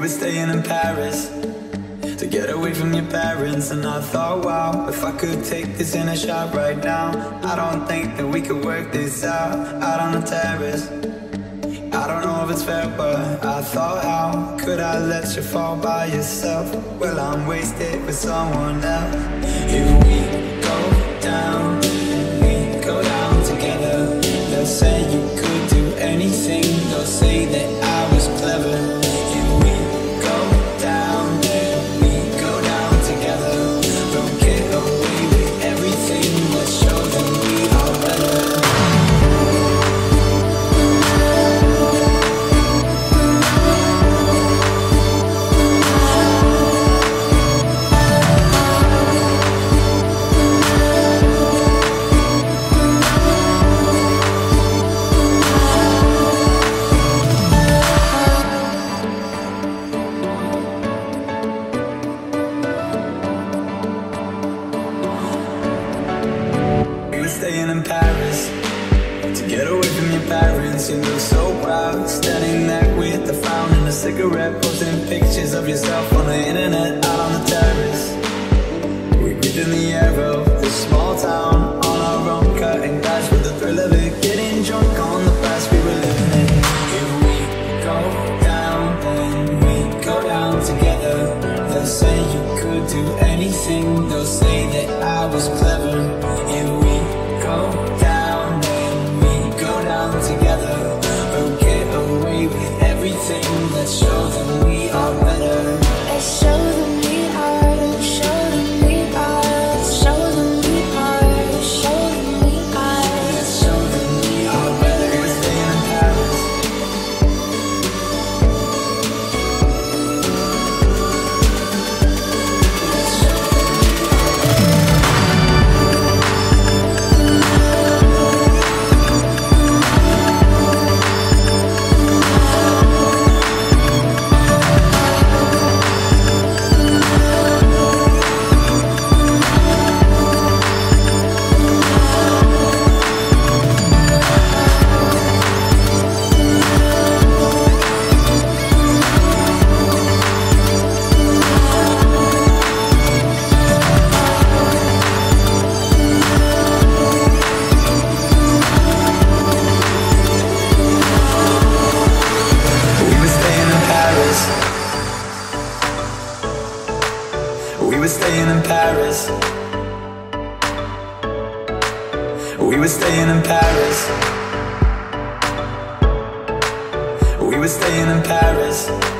we were staying in Paris to get away from your parents. And I thought, wow, if I could take this in a shot right now, I don't think that we could work this out. Out on the terrace, I don't know if it's fair, but I thought, how could I let you fall by yourself? Well, I'm wasted with someone else. Here we go down, we go down together. They'll say you could do anything, they'll say that I was clever. Staying in Paris to get away from your parents. You look so proud, standing there with the frown and a cigarette, posting pictures of yourself on the internet. Out on the terrace, we breathe in the air of this small town, on our own, cutting glass with the thrill of it, getting drunk on the past we were living in. Here we go down, then we go down together. They'll say you could do anything, they'll say that I was clever. Here we go down, then we go down together. We'll get away with everything. Let's show them we are better. Let's show them we are. Let's show them we are. Let's show them we are. Let's show them we are. Let's show them we are better. We're staying in Paris. Let's show them we are better. We were staying in Paris. We were staying in Paris. We were staying in Paris.